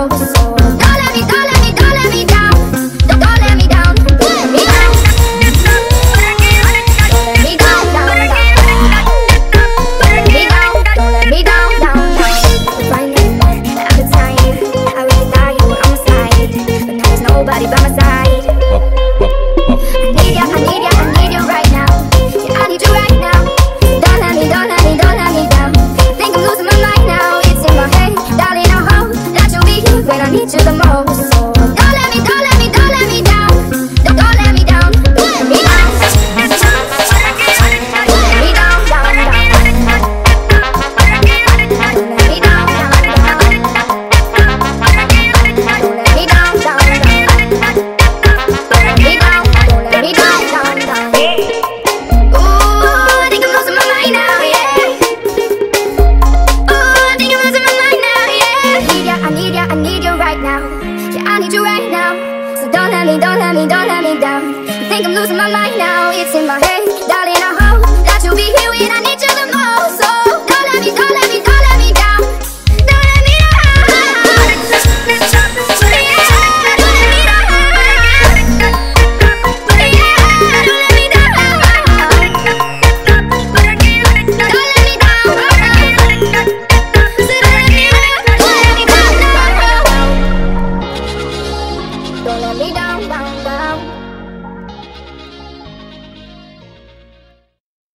Don't let me down, down, down.